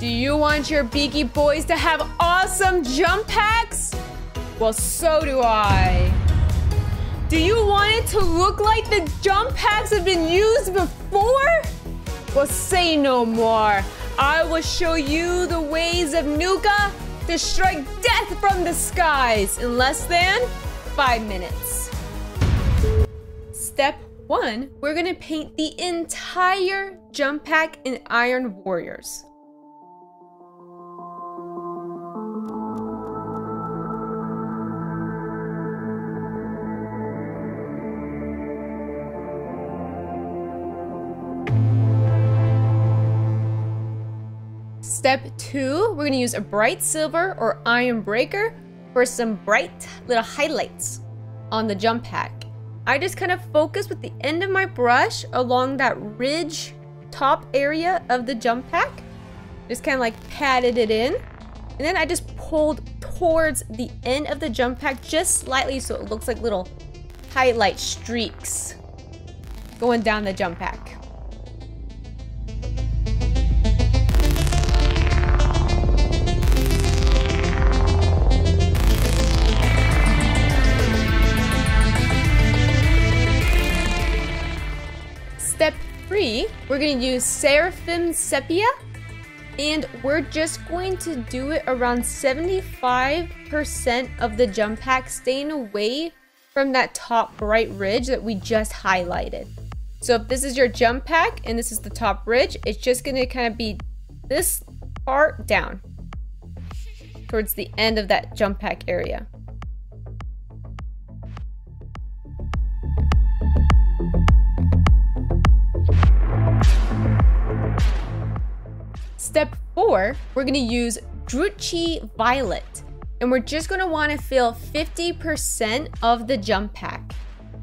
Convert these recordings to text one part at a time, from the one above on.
Do you want your beaky boys to have awesome jump packs? Well, so do I. Do you want it to look like the jump packs have been used before? Well, say no more. I will show you the ways of Nuka to strike death from the skies in less than 5 minutes. Step one, we're gonna paint the entire jump pack in Iron Warriors. Step two, we're gonna use a bright silver or iron breaker for some bright little highlights on the jump pack. I just kind of focus with the end of my brush along that ridge top area of the jump pack. Just kind of like patted it in. And then I just pulled towards the end of the jump pack just slightly so it looks like little highlight streaks going down the jump pack. Step three, we're going to use Seraphim Sepia, and we're just going to do it around 75% of the jump pack, staying away from that top bright ridge that we just highlighted. So if this is your jump pack and this is the top ridge, it's just going to kind of be this far down towards the end of that jump pack area. Step four, we're gonna use Druchii Violet, and we're just gonna wanna fill 50% of the jump pack.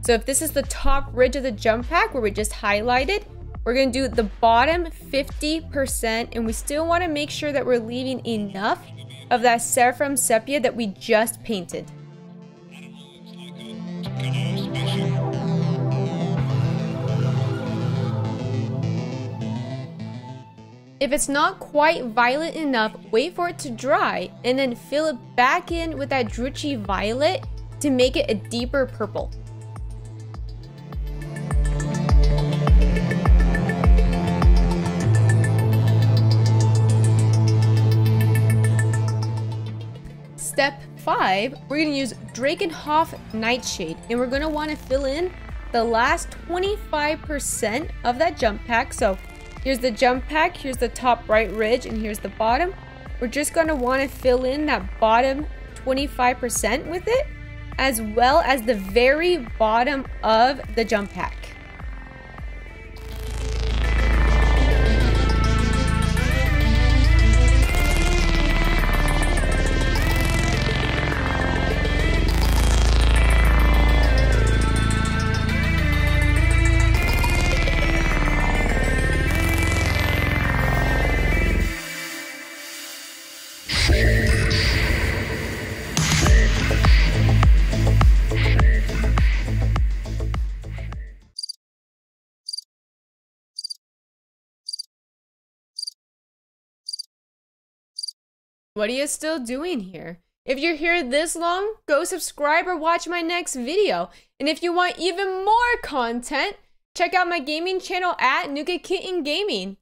So if this is the top ridge of the jump pack where we just highlighted, we're gonna do the bottom 50%, and we still wanna make sure that we're leaving enough of that Seraphim Sepia that we just painted. If it's not quite violet enough, wait for it to dry and then fill it back in with that Druchii Violet to make it a deeper purple. Step five, we're gonna use Drakenhof Nightshade, and we're gonna wanna fill in the last 25% of that jump pack. So here's the jump pack, here's the top right ridge, and here's the bottom. We're just gonna wanna fill in that bottom 25% with it, as well as the very bottom of the jump pack. What are you still doing here? If you're here this long, go subscribe or watch my next video. And if you want even more content, check out my gaming channel at Nuka Kitten Gaming.